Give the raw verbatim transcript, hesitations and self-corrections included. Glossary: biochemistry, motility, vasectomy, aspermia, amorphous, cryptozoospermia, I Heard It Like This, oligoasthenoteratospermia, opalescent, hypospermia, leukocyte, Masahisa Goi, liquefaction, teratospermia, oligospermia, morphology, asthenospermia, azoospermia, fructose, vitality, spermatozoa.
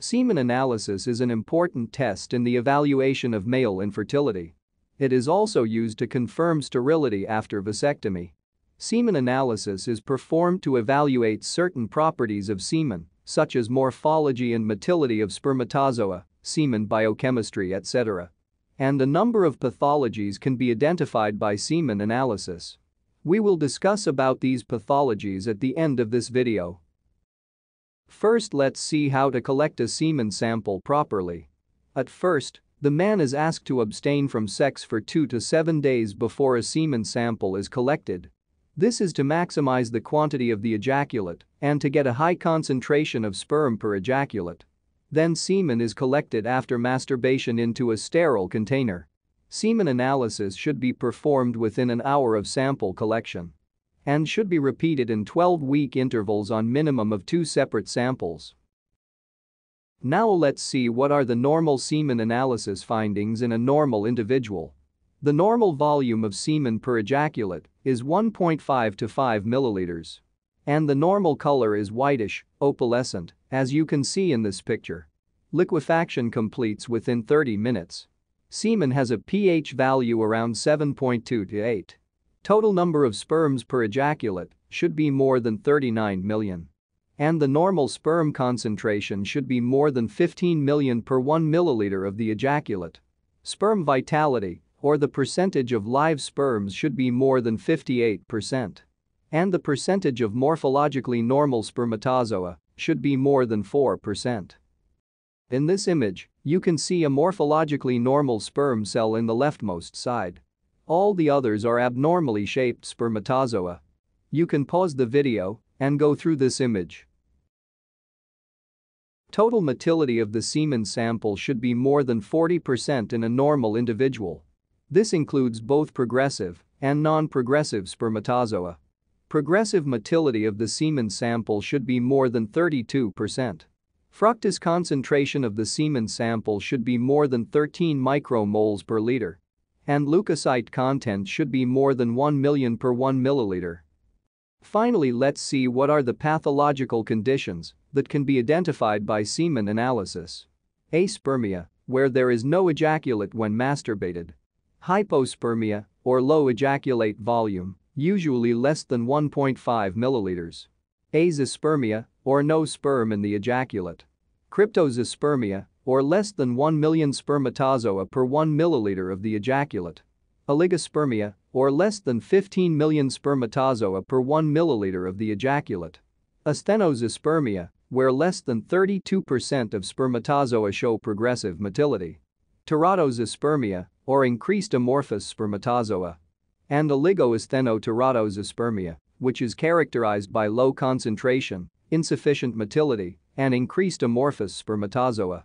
Semen analysis is an important test in the evaluation of male infertility. It is also used to confirm sterility after vasectomy. Semen analysis is performed to evaluate certain properties of semen, such as morphology and motility of spermatozoa, semen biochemistry, et cetera. And a number of pathologies can be identified by semen analysis. We will discuss about these pathologies at the end of this video. First, let's see how to collect a semen sample properly. At first, the man is asked to abstain from sex for two to seven days before a semen sample is collected. This is to maximize the quantity of the ejaculate and to get a high concentration of sperm per ejaculate. Then semen is collected after masturbation into a sterile container. Semen analysis should be performed within an hour of sample collection and should be repeated in twelve-week intervals on minimum of two separate samples. Now let's see what are the normal semen analysis findings in a normal individual. The normal volume of semen per ejaculate is one point five to five milliliters. And the normal color is whitish, opalescent, as you can see in this picture. Liquefaction completes within thirty minutes. Semen has a pH value around seven point two to eight. Total number of sperms per ejaculate should be more than thirty-nine million. And the normal sperm concentration should be more than fifteen million per one milliliter of the ejaculate. Sperm vitality, or the percentage of live sperms, should be more than fifty-eight percent. And the percentage of morphologically normal spermatozoa should be more than four percent. In this image, you can see a morphologically normal sperm cell in the leftmost side. All the others are abnormally shaped spermatozoa. You can pause the video and go through this image. Total motility of the semen sample should be more than forty percent in a normal individual. This includes both progressive and non-progressive spermatozoa. Progressive motility of the semen sample should be more than thirty-two percent. Fructose concentration of the semen sample should be more than thirteen micromoles per liter. And leukocyte content should be more than one million per one milliliter. Finally, let's see what are the pathological conditions that can be identified by semen analysis. Aspermia, where there is no ejaculate when masturbated. Hypospermia, or low ejaculate volume, usually less than one point five milliliters. Azoospermia, or no sperm in the ejaculate. Cryptozoospermia, or less than one million spermatozoa per one milliliter of the ejaculate. Oligospermia, or less than fifteen million spermatozoa per one milliliter of the ejaculate. Asthenospermia, where less than thirty-two percent of spermatozoa show progressive motility. Teratospermia, or increased amorphous spermatozoa. And oligoasthenoteratospermia, which is characterized by low concentration, insufficient motility, and increased amorphous spermatozoa.